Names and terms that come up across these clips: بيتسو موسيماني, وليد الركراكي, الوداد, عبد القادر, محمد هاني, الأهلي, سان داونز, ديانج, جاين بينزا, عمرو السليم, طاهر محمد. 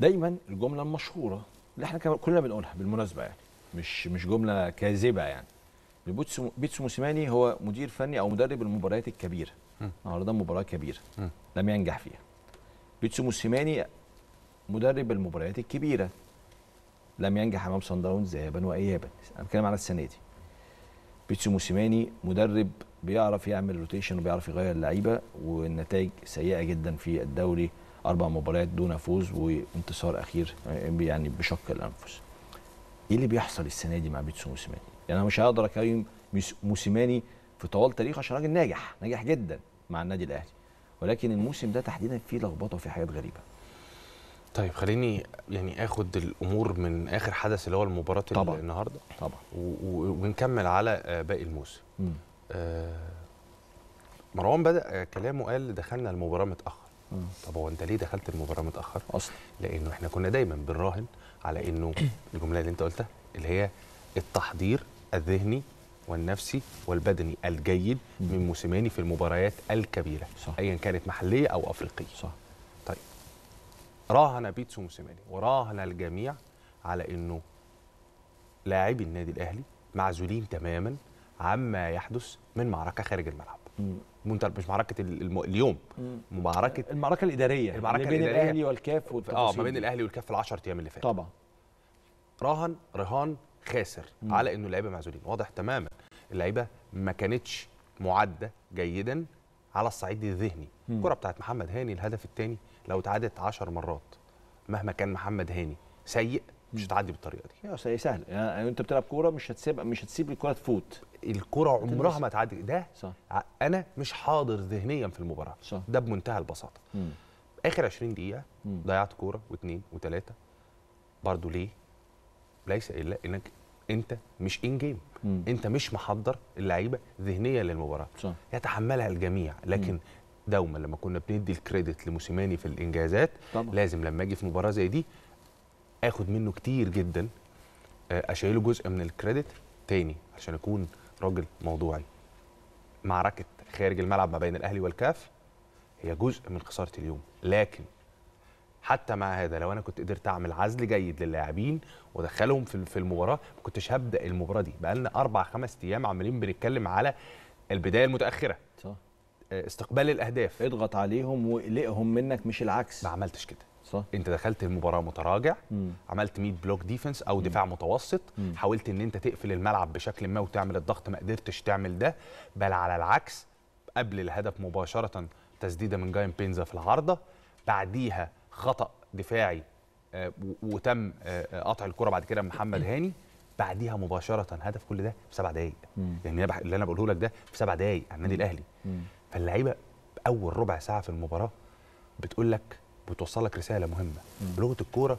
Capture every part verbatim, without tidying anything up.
دايما الجمله المشهوره اللي احنا كلنا بنقولها بالمناسبه، يعني مش مش جمله كاذبه، يعني بيتسو موسيماني هو مدير فني او مدرب المباريات الكبيره. النهارده مباراه كبيره م. لم ينجح فيها. بيتسو موسيماني مدرب المباريات الكبيره لم ينجح امام سان داونز ذهابا وايابا. انا بتكلم على السنه دي. بيتسو موسيماني مدرب بيعرف يعمل روتيشن وبيعرف يغير اللعيبه، والنتائج سيئه جدا في الدوري، اربع مباريات دون فوز وانتصار اخير يعني بشق الانفس. ايه اللي بيحصل السنه دي مع بيتسو موسيماني؟ يعني انا مش هقدر اقيم موسيماني في طوال تاريخه عشان راجل ناجح، ناجح جدا مع النادي الاهلي، ولكن الموسم ده تحديدا فيه لخبطه وفيه حاجات غريبه. طيب خليني يعني اخد الامور من اخر حدث اللي هو المباراه النهارده طبعا ونكمل على باقي الموسم. آه مروان بدا كلامه قال دخلنا المباراه متاخر. مم. طب هو انت ليه دخلت المباراه متاخر؟ اصلا لانه احنا كنا دايما بنراهن على انه الجمله اللي انت قلتها اللي هي التحضير الذهني والنفسي والبدني الجيد من موسيماني في المباريات الكبيره، ايا كانت محليه او افريقيه. صح. طيب راهن بيتسو موسيماني وراهن الجميع على انه لاعبي النادي الاهلي معزولين تماما عما يحدث من معركه خارج الملعب. مم. مش معركه الم... اليوم، مم. معركه المعركه الاداريه، المعركه اللي بين الإدارية. الاهلي والكاف والتفاصيل اه ما بين الاهلي والكاف في العشر ايام اللي فاتوا. طبعا راهن رهان خاسر مم. على انه اللعيبه معزولين، واضح تماما اللعيبه ما كانتش معده جيدا على الصعيد الذهني. الكره بتاعت محمد هاني الهدف الثاني لو اتعادت عشر مرات مهما كان محمد هاني سيء مش هتعدي بالطريقه دي. يا سهل، يعني انت بتلعب كوره مش هتسيب مش هتسيب الكوره تفوت، الكوره عمرها ما تعدي ده. صح. انا مش حاضر ذهنيا في المباراه. صح. ده بمنتهى البساطه. مم. اخر عشرين دقيقه مم. ضيعت كوره واثنين وثلاثه برضو. ليه؟ ليس الا انك انت مش ان جيم، مم. انت مش محضر اللعيبه ذهنيا للمباراه. صح. يتحملها الجميع، لكن مم. دوما لما كنا بندي الكريدت لموسيماني في الانجازات طبعا. لازم لما اجي في مباراه زي دي اخد منه كتير جدا، اشيله جزء من الكريدت تاني عشان اكون راجل موضوعي. معركه خارج الملعب ما بين الاهلي والكاف هي جزء من خساره اليوم، لكن حتى مع هذا لو انا كنت قدرت اعمل عزل جيد للاعبين وادخلهم في المباراه ما كنتش هبدا المباراه دي. بقى لنا اربع خمس ايام عمالين بنتكلم على البدايه المتاخره. صح. استقبال الاهداف، اضغط عليهم واقلقهم منك مش العكس. ما عملتش كده. صح. انت دخلت المباراه متراجع، مم. عملت مية بلوك ديفنس او مم. دفاع متوسط، مم. حاولت ان انت تقفل الملعب بشكل ما وتعمل الضغط، ما قدرتش تعمل ده، بل على العكس قبل الهدف مباشره تسديده من جاين بينزا في العارضه، بعديها خطا دفاعي آه وتم آه قطع الكره بعد كده محمد هاني، بعديها مباشره هدف. كل ده في سبع دقائق، يعني اللي انا بقوله لك ده في سبع دقائق على النادي الاهلي. مم. فاللعيبه اول ربع ساعه في المباراه بتقول لك بتوصل لك رساله مهمه بلغه الكوره،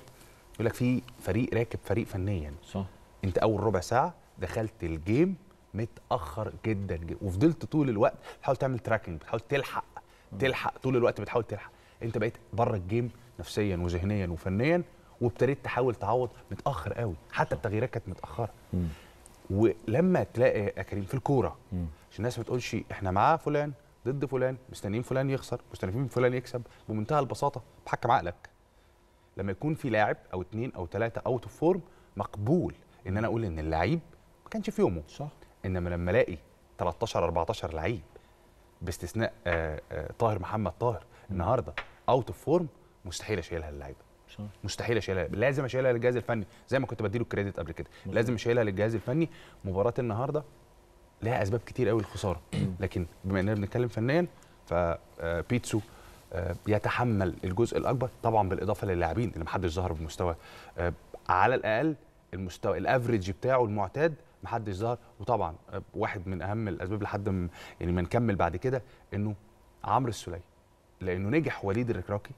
يقول لك في فريق راكب فريق فنيا. صح. انت اول ربع ساعه دخلت الجيم متاخر جدا جدا وفضلت طول الوقت بتحاول تعمل تراكنج، بتحاول تلحق تلحق طول الوقت بتحاول تلحق. انت بقيت بره الجيم نفسيا وذهنيا وفنيا، وابتديت تحاول تعوض متاخر قوي، حتى التغييرات كانت متاخره. مم. ولما تلاقي يا كريم في الكوره، عشان الناس ما تقولش احنا مع فلان ضد فلان، مستنيين فلان يخسر، مستنيين فلان يكسب، بمنتهى البساطه بحكم عقلك. لما يكون في لاعب او اثنين او ثلاثه اوت اوف فورم مقبول ان انا اقول ان اللعيب ما كانش في يومه. صح. انما لما الاقي تلتاشر اربعتاشر لعيب باستثناء آآ آآ طاهر محمد طاهر النهارده اوت اوف فورم، مستحيل اشيلها للعيبه. صح. مستحيل اشيلها، لازم اشيلها للجهاز الفني زي ما كنت بديله الكريدت قبل كده. مم. لازم اشيلها للجهاز الفني. مباراه النهارده لها اسباب كتير قوي الخساره، لكن بما اننا بنتكلم فنيا فبيتسو يتحمل الجزء الاكبر طبعا، بالاضافه للاعبين اللي محدش ظهر بمستوى، على الاقل المستوى الافريج بتاعه المعتاد محدش ظهر. وطبعا واحد من اهم الاسباب لحد ما يعني ما نكمل بعد كده انه عمرو السليم، لانه نجح وليد الركراكي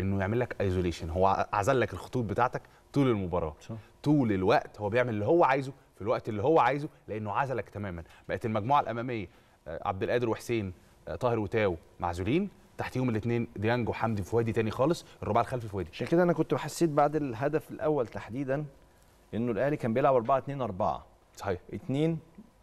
انه يعمل لك ايزوليشن، هو عزل لك الخطوط بتاعتك طول المباراه. صح. طول الوقت هو بيعمل اللي هو عايزه في الوقت اللي هو عايزه، لانه عزلك تماما. بقت المجموعه الاماميه عبد القادر وحسين طاهر وتاو معزولين، تحتيهم الاثنين ديانج وحمدي فؤادي تاني خالص، الرباعي الخلفي فؤادي. عشان كده انا كنت حسيت بعد الهدف الاول تحديدا انه الاهلي كان بيلعب اربعة اتنين اربعة. صحيح. اثنين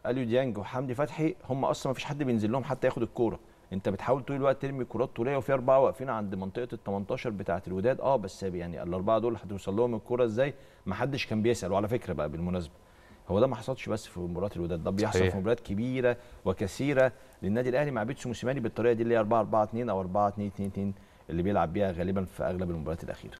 اليو ديانج وحمدي فتحي هم اصلا ما فيش حد بينزل لهم حتى ياخد الكوره، انت بتحاول طول الوقت ترمي كرات طوليه وفي اربعه واقفين عند منطقه ال تمنتاشر بتاعه الوداد. اه بس يعني الاربعه دول هتوصل لهم الكره ازاي؟ ما حدش كان بيسال. وعلى فكره بقى بالمناسبه هو ده ما حصلش بس في مباراه الوداد، ده بيحصل صحيح في مباريات كبيره وكثيره للنادي الاهلي مع بيتسو موسيماني بالطريقه دي اللي هي اربعة اربعة اتنين او اربعة اتنين اتنين اتنين اللي بيلعب بيها غالبا في اغلب المباريات الاخيره.